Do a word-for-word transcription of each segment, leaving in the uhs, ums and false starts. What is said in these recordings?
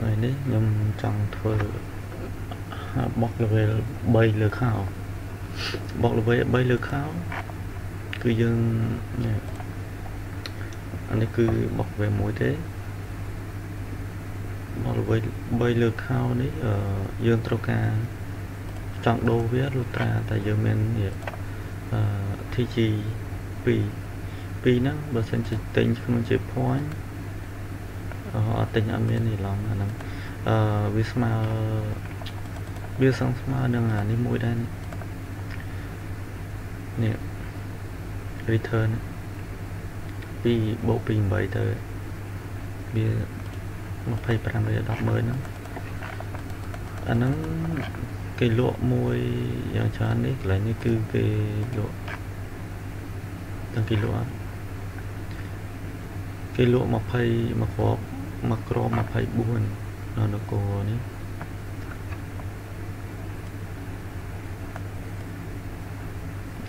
ไอ้นี่ยังจังเธอบล็อกเลยใบเลือกข้าวบล็อกเลยใบเลือกข้าวคือยังอันนี้คือบล็อกเลยมวยเต้บล็อกเลยใบเลือกข้าวนี่ยังตระการจังโดเวียรูตราแต่ยังเป็นเนี่ยที่จีปีปีนั้นบริษัทจิตเต็งคือมันจะพ้นเต็งอเมริกาอันนั้นวิสมาวิสังสมาเดือนหานี่มวยได้เนี่ยรีเทิร์นปีโบปีใบเตยเบียร์มาไพ่ประเดี๋ยวดอกเบอร์นั้นอันนั้นcái lụa môi dạng cho anh ấy là như cứ cái lụa tăng cái lụa cái lụa mà phải mà khó mà khó mà phải buồn nó nó có đấy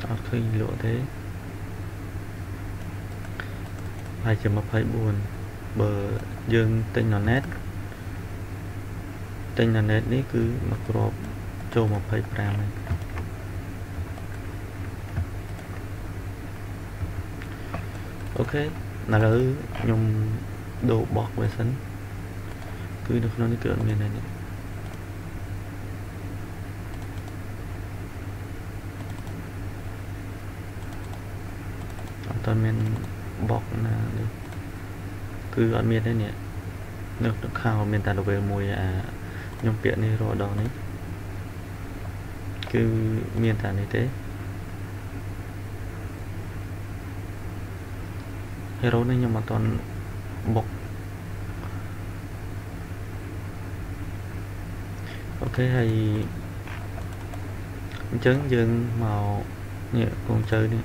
à cái lụa thế ai chỉ mà phải buồn bờ dương tên nó nét tên nó nét đấy cứ mà khóโจมภัยปรามันโอเคน่าจะยมโดบอกไว้สันคือดูน้องที่เกิดเมื่อไหร่เนี่ยตอนเมื่อบอกนะคืออันเมื่อได้เนี่ยนึกข่าวเมื่อตาดูเวรมวยอ่ะยมเปียในรอดองนี้คือเมียนฐานนี้เต้เฮโร่เนี่ยยังมาตอนบกโอเคให้เจิ้งยืนมาวเนี่ยคงเจอเนี่ย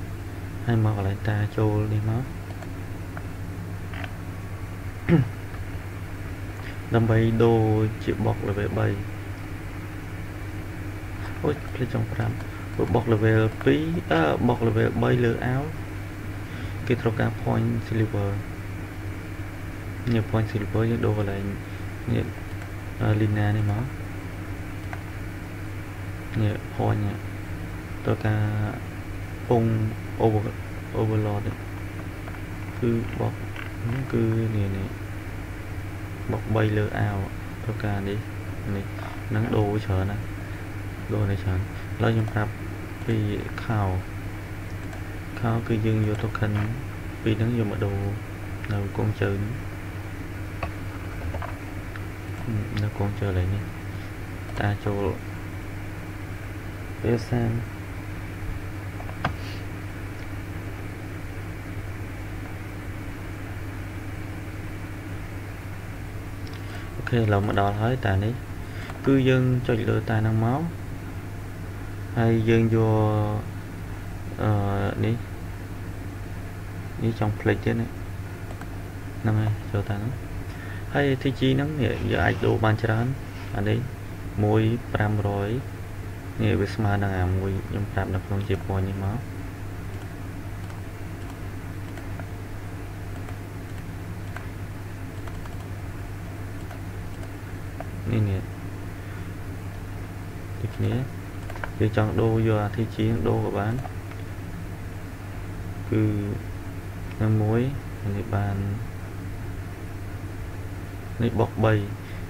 ให้มาอะไรตาโจลีมั้งดำไปโดจีบบกเลยไปใบโอ้ยเล่นจังพรำบอกเลยเวลปีเออบอกเลยเวลใบเลือเอากิโลกรัมพอยซิลิเวอร์เนี่ยพอยซิลิเวอร์ยังโดนอะไรเนี่ยลินาเนี่ยมั้งเนี่ยพอยเนี่ยตัวการปงโอเวอร์โอเวอร์ลอดคือบอกนี่คือเนี่ยเนี่ยบอกใบเลือเอาตัวการนี้นี่นั่งโดนเฉยนะโดนในฉันเรายังรับปีข่าวข่าวคือยืนอยู่ทุกคันปีนั้นอยู่มาดูเราคงเจอเราคงเจออะไรนี่ตาโจเอลซันโอเคเรามาดอลให้ตานี้คือยืนจอยเลือตาน้ำเมาให้ยืนอยู่นี่นี่จังเพลย์เจนี่นั่นไงโจตาน้ำให้ที่จีนั่งเนี่ยอย่าไอโดบันชานอันนี้มวยปรามร้อยเนี่ยวิสมาดังอ่ะมวยยังปรามดับลงจีบมวยนี่มั้งนี่เนี่ยดิบนี้คือจังโดยาที่จีนโดกับบ้านคือนางมวยในบ้านในบอกใบ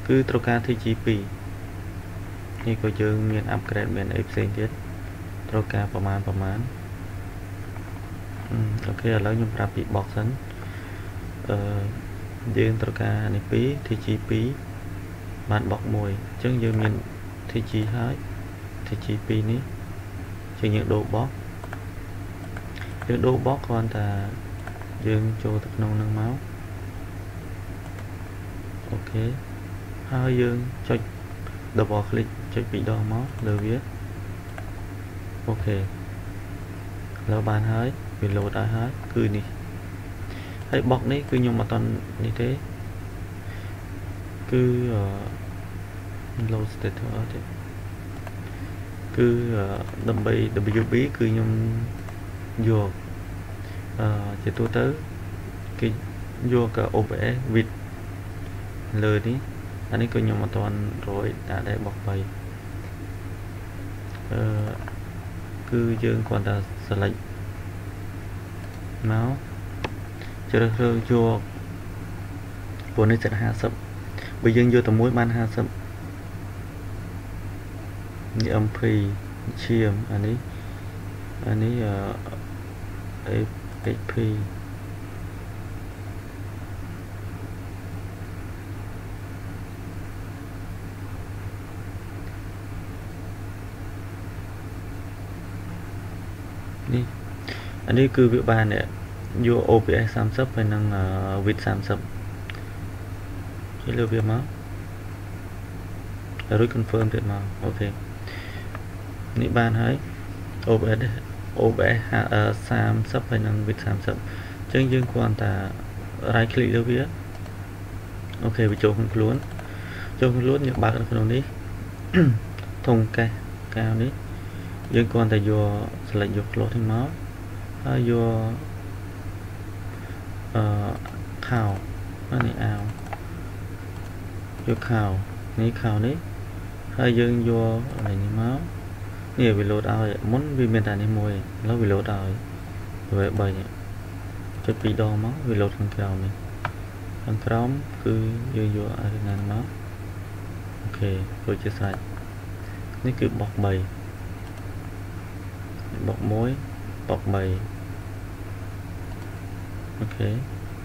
คือตรกาที่จีปีนี่ก็ยังมีอัพเกรดเป็นเอฟเซนเจตตรกาประมาณประมาณโอเคแล้วยังปรับปีบอกสันยืนตรกาในปีที่จีปีบ้านบอกมวยจึงยังมีที่จีหายthì chỉ pin ấy chỉ những đồ bóc những đồ bóc còn là dương cho thật nông nâng máu ok hai dương cho đồ bò click cho bị đo máu được biết ok là bàn hái bị lộ đã hái cười đi hãy bọc đấy cứ nhưng mà toàn như thế cứ uh, low state thôi đấyคือดับเบิลดับเบิลบีคือยมโยกจะตัวเต๋อคือโยกกับโอเปวิดเลยนี่ อันนี้ก็ยมตอนรวยแต่ได้บอกไปคือยื่นก่อนจะสไลด์เมาส์จะเริ่มโยกบนนี้จะหาสับไปยื่นโยตะมุ้ยมันหาสับนี่อัมพีเชียมอันนี้อันนี้เอ่อเอฟพีนี่อันนี้คือวิบานเนี่ยอยู่ โอ พี เอส สามสิบไปนั่งวิดสามสิบที่เรียกวิบมั้งรู้คอนเฟิร์มเด็ดมั้งโอเคนี่บานให้ โอ พี เอส โอ พี เอส สามสิบไปนั่งวิดสามสิบจึงยื่นควรแต่รายคลิกเรียกวิบโอเคไปโจมคนล้วนโจมคนล้วนอย่างบากันคนนี้ทงแกแกนี้ยื่นควรแต่อยู่สลัดยกโลที่ม้าโยข่าวนั่นนี่เอายกข่าวนี่ข่าวนี้ให้ยืนโยอะไรนี่ม้าเนี่ยวิโรดเอาม้วนวิเมตานี่มวยแล้ววิโรดเอาเวบายเนี่ยจะปีดอม้าวิโรดทางเก่านี่ทางร้อมคือยืนโยอะไรนั่นม้าโอเคเราจะใส่นี่คือบอกใบบอกมวยบอกใบโอเค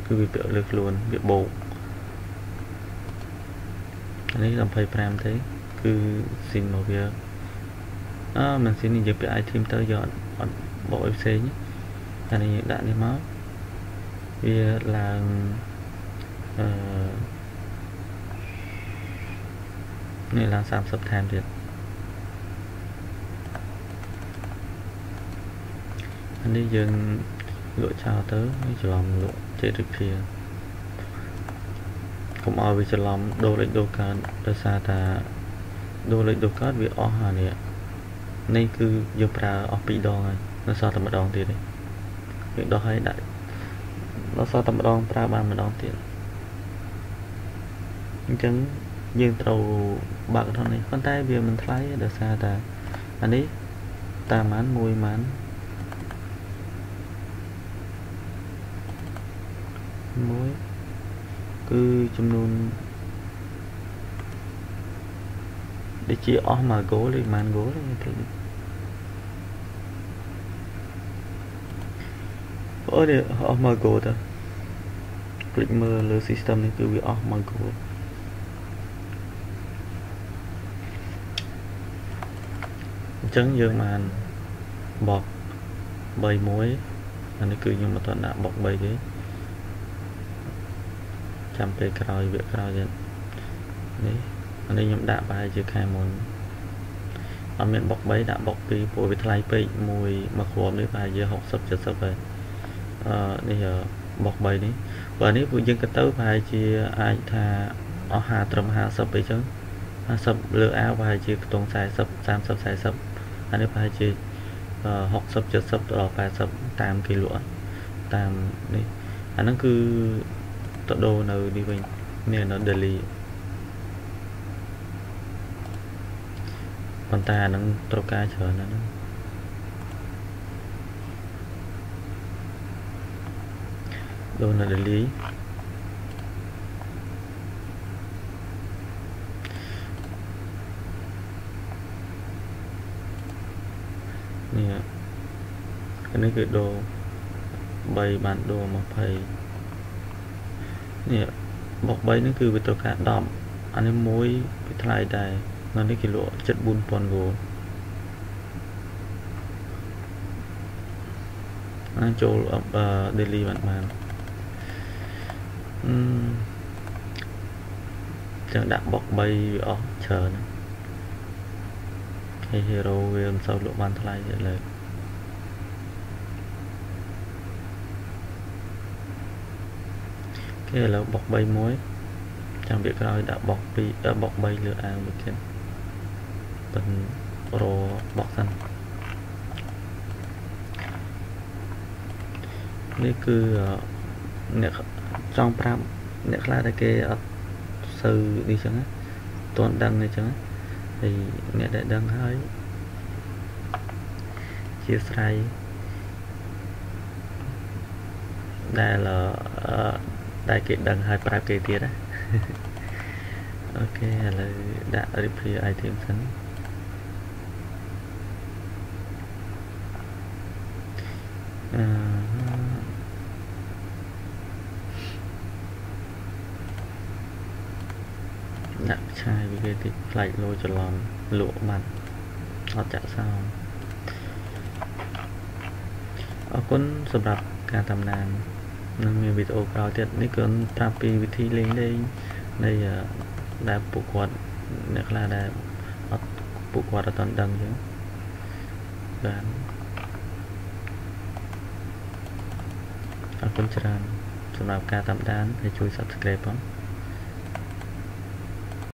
คือวิบเลือกล้วนวิบโบกอันนี้ลำไพแพรมเท่คือสินมาเบียอ่ามันสินนี่จะไปไอทีมเตอร์ยอดบอกเอฟซีนี่อันนี้ด่านนี้มั้งเบียล่างนี่ล่างสามสับแทนเด็ดอันนี้ยังลวดชาวเต๋อจะลำลวดเจริญเพียผมเอาไปจะลำโดเล็กโดการโดซาตาโดเล็กโดการวิออหาเนี่ยนี่คือยุปราออกปีดองไงแล้วซาตมาดองตีเลยเด็กดองให้ได้แล้วซาตมาดองปราบานมาดองตีจังยังเตาบักเท่านี้คนใต้เบียมันไล่โดซาตาอันนี้ตามันมวยมันมวยคือจำนวนเดี๋ยวจะออกมาโก้เลยมันโก้เลยโอ้เดี๋ยวออกมาโก้ต่อคลิกมาเลยซิสเต็มนี่คือออกมาโก้จังยังมันบอกใบมวยอันนี้คือยังมาตอนหน้าบอกใบดิจำไปกรอยเบียกรอยยันนี่อันนี้ยมด่าไปเจอใครมนเอาเมียนบอกใบด่าบอกปีป่วยไปทลายไปมวยมาขวบนี่ไปเยอะหกสับเจ็ดสับไปนี่เหรอบอกใบนี้วันนี้ผู้ยังกระเต้าไปเจอไอ้ท่าเอาหาตรมหาสับไปจังสับเลือเอาไปเจอตรงสายสับสามสับสายสับอันนี้ไปเจอหกสับเจ็ดสับต่อไปสับตามกิโลตามนี่อันนั้นคือตัวโดนดีกว่าเนี่ยเราเดลีปันตาหนังตรกาเฉยนั่นโดนเดลีเนี่ยอันนี้คือโดใบบานโดมาไพเนี่ยบอกใบนั่นคือวิตกะดอมอันนี้มวยไปทลายได้นั่นนี่กิโลจัดบุญปอนโกนั่นโจลเอ่อเดลีมันมาอืมจะดักบอกใบออกเชิญให้ฮีโร่เวมเซาโลมันทลายเยอะเลยนี่เราบอกใบมวยจำเบียกเราดับบอกปีบอกใบเรืออ่างเหมือนกันเป็นโรบอกสันนี่คือเนี่ยจองพรำเนี่ยคลาดตะเกียบส sư đi chẳng á, toàn đăng này chẳng á, thì nghe đại đăng hơi chia sẻ đây là đại kiện đăng hơi ba kê tiết á. Ok là đã replay item sẵn đặt chai với cái tịch lạnh lôi cho lòng lụa mặt họ chả sao ở con sập đập cả tầm nàn nên mình bị ốp vào tiệt ní cơn tapi bị thi lên đây đây là đạp bộ quạt nữa là đạp bộ quạt ở toàn đằng chứ gắn ở con tràn sập đập cả tầm đàn để chui subscribe không